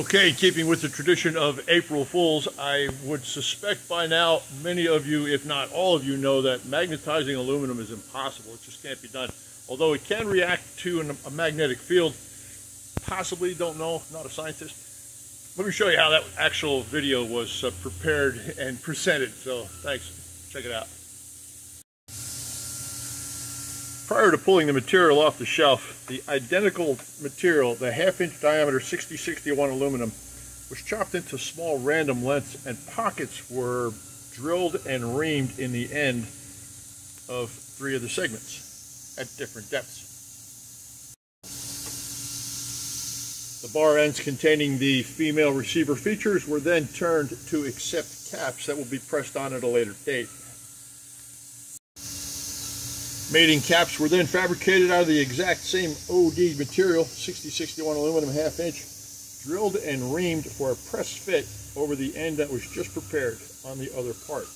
Okay, keeping with the tradition of April Fools, I would suspect by now many of you, if not all of you, know that magnetizing aluminum is impossible. It just can't be done. Although it can react to a magnetic field, possibly, don't know, not a scientist. Let me show you how that actual video was prepared and presented. So thanks, check it out. Prior to pulling the material off the shelf, the identical material, the half-inch diameter 6061 aluminum, was chopped into small random lengths, and pockets were drilled and reamed in the end of three of the segments at different depths. The bar ends containing the female receiver features were then turned to accept caps that will be pressed on at a later date. Mating caps were then fabricated out of the exact same OD material, 6061 aluminum half inch, drilled and reamed for a press fit over the end that was just prepared on the other part.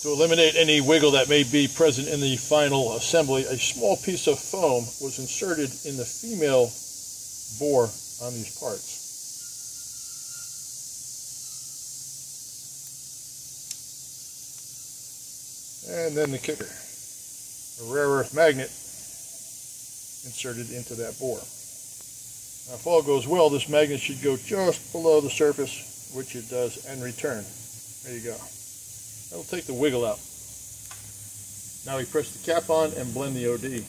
To eliminate any wiggle that may be present in the final assembly, a small piece of foam was inserted in the female bore on these parts. And then the kicker, a rare earth magnet inserted into that bore. Now, if all goes well, this magnet should go just below the surface, which it does, and return. There you go. That'll take the wiggle out. Now we press the cap on and blend the OD.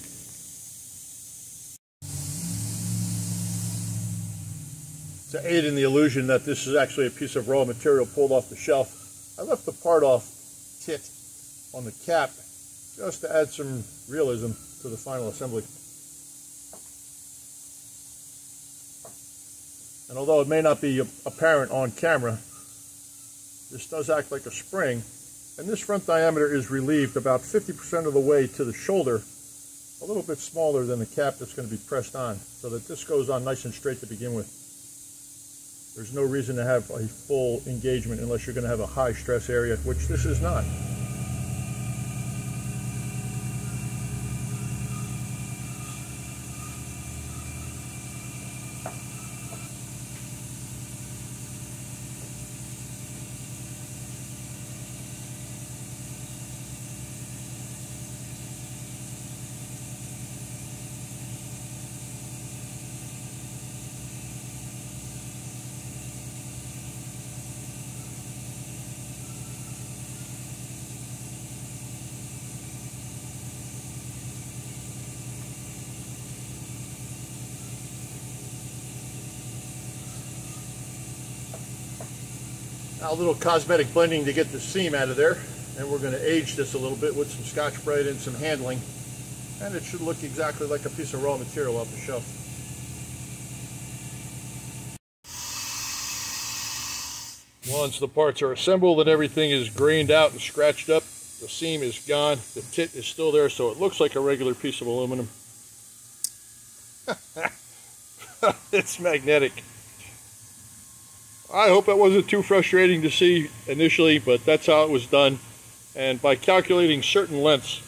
To aid in the illusion that this is actually a piece of raw material pulled off the shelf, I left the part off tip on the cap, just to add some realism to the final assembly. And although it may not be apparent on camera, this does act like a spring, and this front diameter is relieved about 50% of the way to the shoulder, a little bit smaller than the cap that's going to be pressed on, so that this goes on nice and straight to begin with. There's no reason to have a full engagement unless you're going to have a high stress area, which this is not. Now a little cosmetic blending to get the seam out of there, and we're going to age this a little bit with some Scotch Brite and some handling, and it should look exactly like a piece of raw material off the shelf. Once the parts are assembled and everything is grained out and scratched up, the seam is gone, the tit is still there, so it looks like a regular piece of aluminum. It's magnetic. I hope that wasn't too frustrating to see initially, but that's how it was done. And by calculating certain lengths,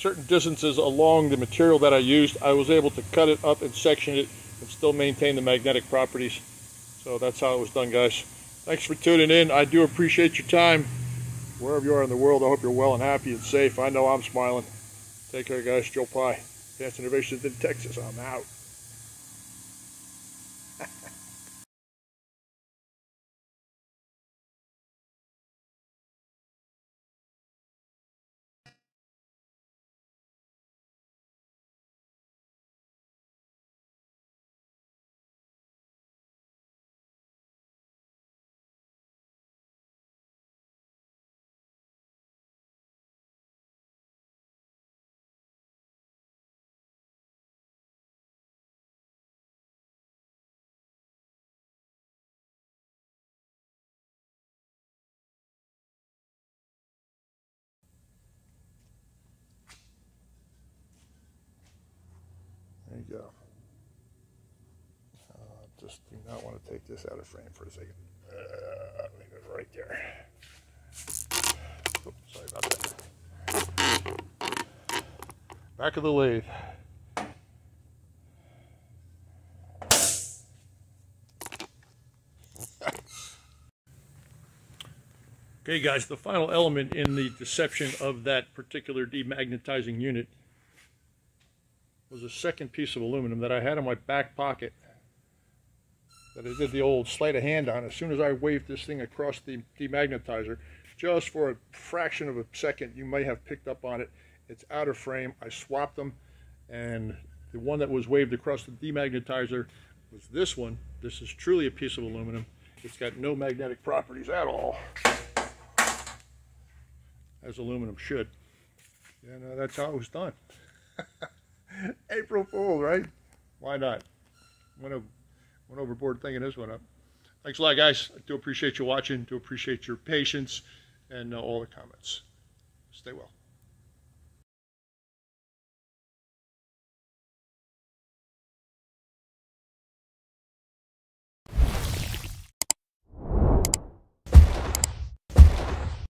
certain distances along the material that I used, I was able to cut it up and section it and still maintain the magnetic properties. So that's how it was done, guys. Thanks for tuning in. I do appreciate your time. Wherever you are in the world, I hope you're well and happy and safe. I know I'm smiling. Take care, guys. Joe Pye, Advanced Innovations in Texas. I'm out. There you go. Just do not want to take this out of frame for a second. Leave it right there. Oops, sorry about that. Back of the lathe. Okay, guys, the final element in the deception of that particular demagnetizing unit was a second piece of aluminum that I had in my back pocket that I did the old sleight of hand on. As soon as I waved this thing across the demagnetizer, just for a fraction of a second, you may have picked up on it. It's out of frame. I swapped them, and the one that was waved across the demagnetizer was this one. This is truly a piece of aluminum. It's got no magnetic properties at all, as aluminum should. And that's how it was done. April Fool, right? Why not? Went overboard thinking this one up. Thanks a lot, guys. I do appreciate you watching. Do appreciate your patience and all the comments. Stay well.